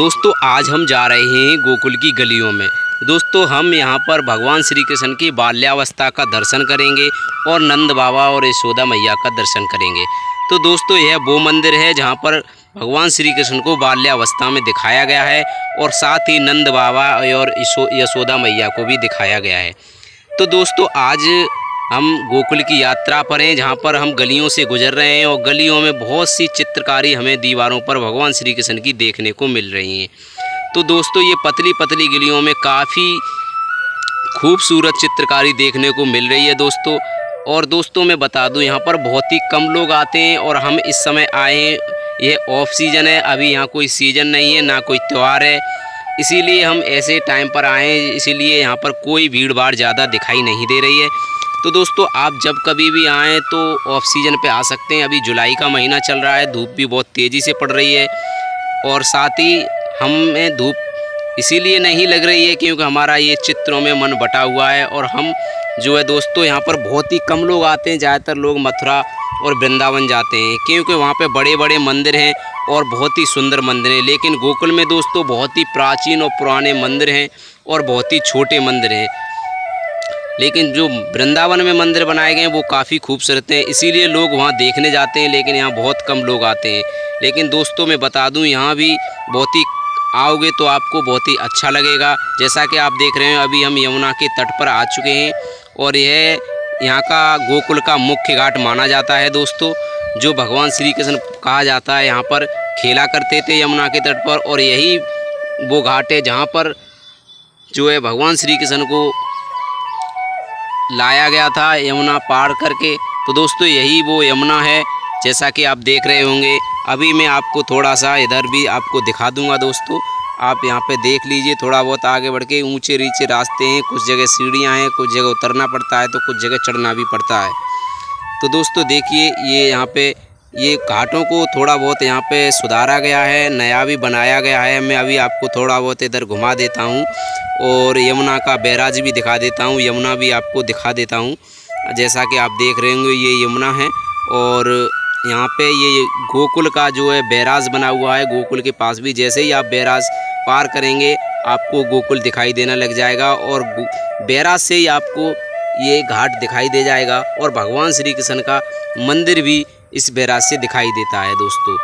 दोस्तों आज हम जा रहे हैं गोकुल की गलियों में। दोस्तों हम यहाँ पर भगवान श्री कृष्ण की बाल्यावस्था का दर्शन करेंगे और नंद बाबा और यशोदा मैया का दर्शन करेंगे। तो दोस्तों यह वो मंदिर है जहाँ पर भगवान श्री कृष्ण को बाल्यावस्था में दिखाया गया है और साथ ही नंद बाबा और यशोदा मैया को भी दिखाया गया है। तो दोस्तों आज हम गोकुल की यात्रा पर हैं जहाँ पर हम गलियों से गुजर रहे हैं और गलियों में बहुत सी चित्रकारी हमें दीवारों पर भगवान श्री कृष्ण की देखने को मिल रही हैं। तो दोस्तों ये पतली पतली गलियों में काफ़ी खूबसूरत चित्रकारी देखने को मिल रही है दोस्तों। और दोस्तों मैं बता दूं यहाँ पर बहुत ही कम लोग आते हैं और हम इस समय आए हैं, यह ऑफ सीज़न है, अभी यहाँ कोई सीज़न नहीं है ना कोई त्यौहार है, इसीलिए हम ऐसे टाइम पर आए हैं, इसीलिए यहाँ पर कोई भीड़ भाड़ ज़्यादा दिखाई नहीं दे रही है। तो दोस्तों आप जब कभी भी आएँ तो ऑफ सीज़न पे आ सकते हैं। अभी जुलाई का महीना चल रहा है, धूप भी बहुत तेज़ी से पड़ रही है और साथ ही हमें धूप इसीलिए नहीं लग रही है क्योंकि हमारा ये चित्रों में मन बटा हुआ है। और हम जो है दोस्तों यहाँ पर बहुत ही कम लोग आते हैं, ज़्यादातर लोग मथुरा और वृंदावन जाते हैं क्योंकि वहाँ पे बड़े बड़े मंदिर हैं और बहुत ही सुंदर मंदिर हैं। लेकिन गोकुल में दोस्तों बहुत ही प्राचीन और पुराने मंदिर हैं और बहुत ही छोटे मंदिर हैं। लेकिन जो वृंदावन में मंदिर बनाए गए हैं वो काफ़ी खूबसूरत हैं, इसीलिए लोग वहाँ देखने जाते हैं, लेकिन यहाँ बहुत कम लोग आते हैं। लेकिन दोस्तों मैं बता दूँ यहाँ भी बहुत ही आओगे तो आपको बहुत ही अच्छा लगेगा। जैसा कि आप देख रहे हो अभी हम यमुना के तट पर आ चुके हैं और यह यहाँ का गोकुल का मुख्य घाट माना जाता है दोस्तों। जो भगवान श्री कृष्ण कहा जाता है यहाँ पर खेला करते थे यमुना के तट पर, और यही वो घाट है जहाँ पर जो है भगवान श्री कृष्ण को लाया गया था यमुना पार करके। तो दोस्तों यही वो यमुना है जैसा कि आप देख रहे होंगे। अभी मैं आपको थोड़ा सा इधर भी आपको दिखा दूंगा दोस्तों, आप यहाँ पे देख लीजिए। थोड़ा बहुत आगे बढ़ के ऊँचे नीचे रास्ते हैं, कुछ जगह सीढ़ियाँ हैं, कुछ जगह उतरना पड़ता है तो कुछ जगह चढ़ना भी पड़ता है। तो दोस्तों देखिए ये यहाँ पे ये घाटों को थोड़ा बहुत यहाँ पे सुधारा गया है, नया भी बनाया गया है। मैं अभी आपको थोड़ा बहुत इधर घुमा देता हूँ और यमुना का बैराज भी दिखा देता हूँ, यमुना भी आपको दिखा देता हूँ। जैसा कि आप देख रहे होंगे ये यमुना है और यहाँ पे ये गोकुल का जो है बैराज बना हुआ है। गोकुल के पास भी जैसे ही आप बैराज पार करेंगे आपको गोकुल दिखाई देना लग जाएगा और बैराज से ही आपको ये घाट दिखाई दे जाएगा और भगवान श्री कृष्ण का मंदिर भी इस बैराज से दिखाई देता है दोस्तों।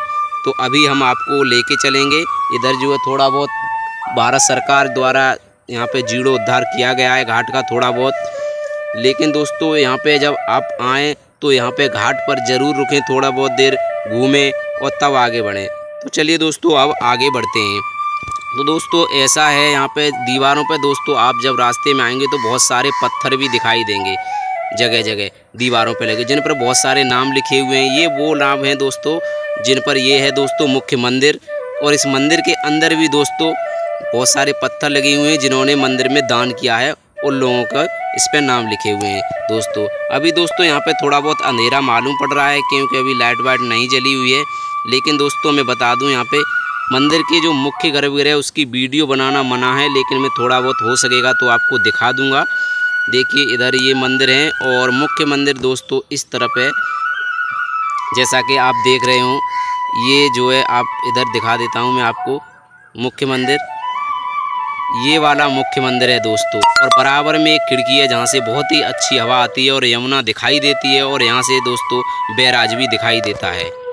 तो अभी हम आपको लेके चलेंगे इधर। जो है थोड़ा बहुत भारत सरकार द्वारा यहाँ पे जीर्णोद्धार किया गया है घाट का थोड़ा बहुत। लेकिन दोस्तों यहाँ पर जब आप आएँ तो यहाँ पे घाट पर ज़रूर रुकें, थोड़ा बहुत देर घूमें और तब आगे बढ़ें। तो चलिए दोस्तों अब आगे बढ़ते हैं। तो दोस्तों ऐसा है यहाँ पे दीवारों पे दोस्तों आप जब रास्ते में आएंगे तो बहुत सारे पत्थर भी दिखाई देंगे, जगह जगह दीवारों पे लगे, जिन पर बहुत सारे नाम लिखे हुए हैं। ये वो नाम हैं दोस्तों जिन पर ये है दोस्तों मुख्य मंदिर। और इस मंदिर के अंदर भी दोस्तों बहुत सारे पत्थर लगे हुए हैं जिन्होंने मंदिर में दान किया है, उन लोगों का इस पर नाम लिखे हुए हैं दोस्तों। अभी दोस्तों यहाँ पे थोड़ा बहुत अंधेरा मालूम पड़ रहा है क्योंकि अभी लाइट वाइट नहीं जली हुई है। लेकिन दोस्तों मैं बता दूँ यहाँ पे मंदिर के जो मुख्य गर्भगृह है उसकी वीडियो बनाना मना है, लेकिन मैं थोड़ा बहुत हो सकेगा तो आपको दिखा दूँगा। देखिए इधर ये मंदिर है और मुख्य मंदिर दोस्तों इस तरफ है जैसा कि आप देख रहे हो। ये जो है आप इधर दिखा देता हूँ मैं आपको, मुख्य मंदिर ये वाला मुख्य मंदिर है दोस्तों। और बराबर में एक खिड़की है जहाँ से बहुत ही अच्छी हवा आती है और यमुना दिखाई देती है और यहाँ से दोस्तों बैराज भी दिखाई देता है।